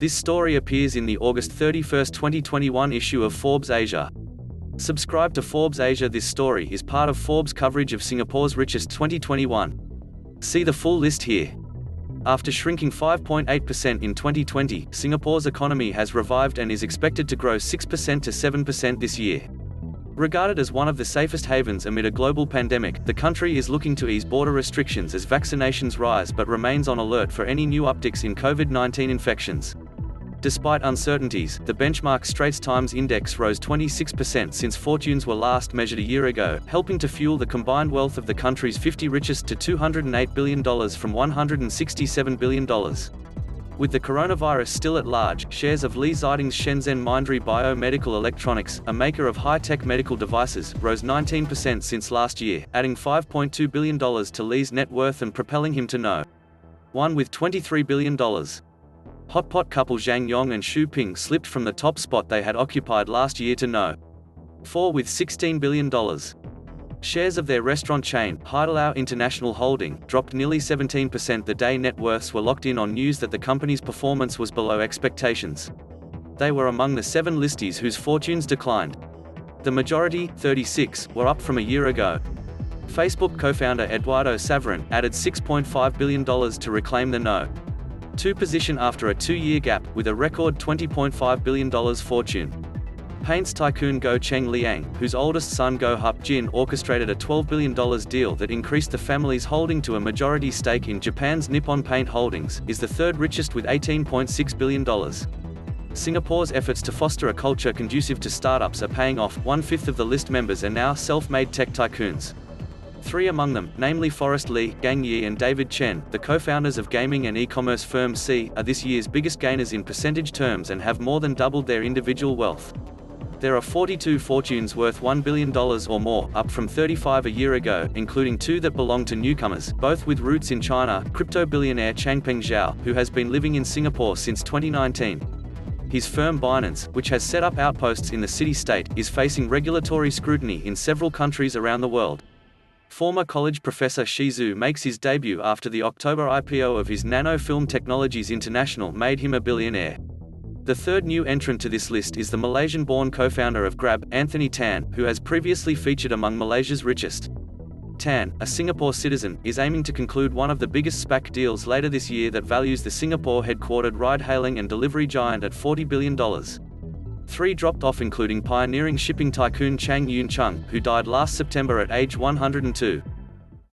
This story appears in the August 31, 2021 issue of Forbes Asia. Subscribe to Forbes Asia. This story is part of Forbes' coverage of Singapore's richest 2021. See the full list here. After shrinking 5.8% in 2020, Singapore's economy has revived and is expected to grow 6% to 7% this year. Regarded as one of the safest havens amid a global pandemic, the country is looking to ease border restrictions as vaccinations rise but remains on alert for any new upticks in COVID-19 infections. Despite uncertainties, the benchmark Straits Times Index rose 26% since fortunes were last measured a year ago, helping to fuel the combined wealth of the country's 50 richest to $208 billion from $167 billion. With the coronavirus still at large, shares of Li Xiting's Shenzhen Mindray Biomedical Electronics, a maker of high-tech medical devices, rose 19% since last year, adding $5.2 billion to Li's net worth and propelling him to No. 1 with $23 billion. Hotpot couple Zhang Yong and Shu Ping slipped from the top spot they had occupied last year to No. 4 with $16 billion. Shares of their restaurant chain, Haidilao International Holding, dropped nearly 17% the day net worths were locked in on news that the company's performance was below expectations. They were among the 7 listies whose fortunes declined. The majority, 36, were up from a year ago. Facebook co-founder Eduardo Saverin added $6.5 billion to reclaim the No. 2 position after a 2-year gap, with a record $20.5 billion fortune. Paints tycoon Goh Cheng Liang, whose oldest son Goh Hup Jin orchestrated a $12 billion deal that increased the family's holding to a majority stake in Japan's Nippon Paint Holdings, is the 3rd richest with $18.6 billion. Singapore's efforts to foster a culture conducive to startups are paying off. 1/5 of the list members are now self-made tech tycoons. 3 among them, namely Forrest Li, Gang Yi and David Chen, the co-founders of gaming and e-commerce firm Sea, are this year's biggest gainers in percentage terms and have more than doubled their individual wealth. There are 42 fortunes worth $1 billion or more, up from 35 a year ago, including 2 that belong to newcomers, both with roots in China. Crypto billionaire Changpeng Zhao, who has been living in Singapore since 2019. His firm Binance, which has set up outposts in the city-state, is facing regulatory scrutiny in several countries around the world. Former college professor Shi Zhu makes his debut after the October IPO of his Nanofilm Technologies International made him a billionaire. The 3rd new entrant to this list is the Malaysian-born co-founder of Grab, Anthony Tan, who has previously featured among Malaysia's richest. Tan, a Singapore citizen, is aiming to conclude one of the biggest SPAC deals later this year that values the Singapore-headquartered ride-hailing and delivery giant at $40 billion. 3 dropped off, including pioneering shipping tycoon Chang Yun Chung, who died last September at age 102.